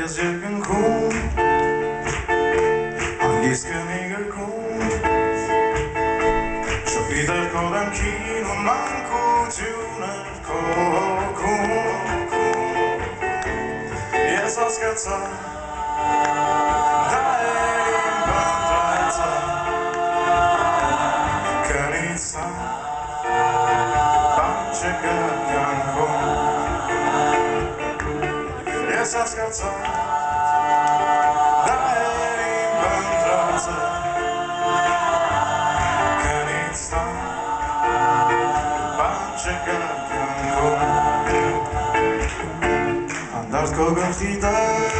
держит пинком, английском игроком, чтоб и так кодом кинул манку тюнер коку. Я соскаться, да им бандайца, колеса, панчика. Să scață, dar erim bandrață, care-i sta, pace gălăcă-n-o. Andar kogam fidar,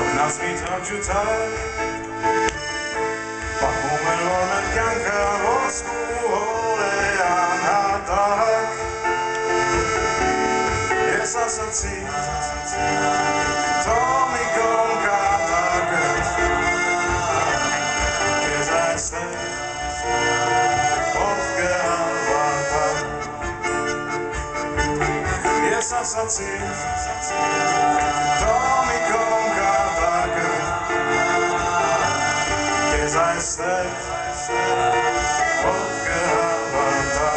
od nas mi odjutar, pahumelor mergeancă, voscu olean atac. S-a sățit, Tommy Gonga tagăt, că zai stă, ofgă alba-ta. S-a sățit, Tommy Gonga tagăt, că zai stă, ofgă alba-ta.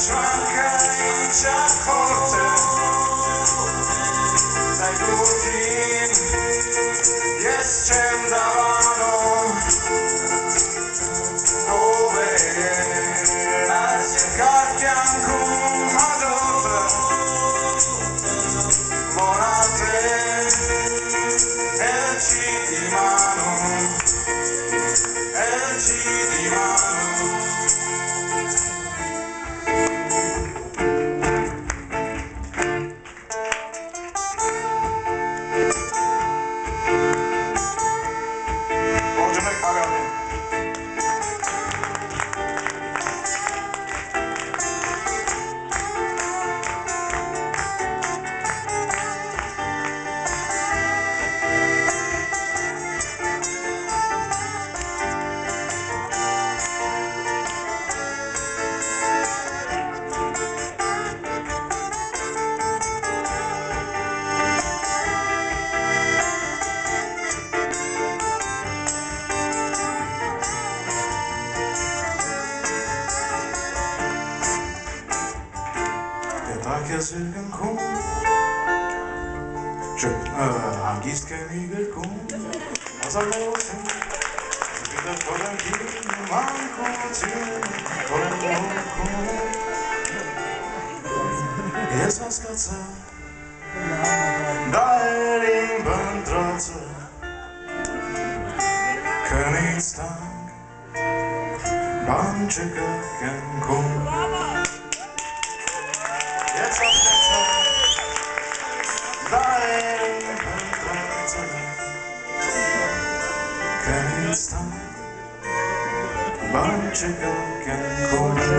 Szklanka i czachotę Zaj godzin jest czym dawaną Nowe na ziegarkianku Hadotę Monatę Elci Dimanu Elci Dimanu Zirgen cum, am ghis că mi-e cum, azi am lăsat, zbidă tot în ghim, m-am cuțit, tot cum. E s-a scățat, dar e limbă întrață, că ne-i stang, bani ce găgăn cum. Can you stop? Bunch of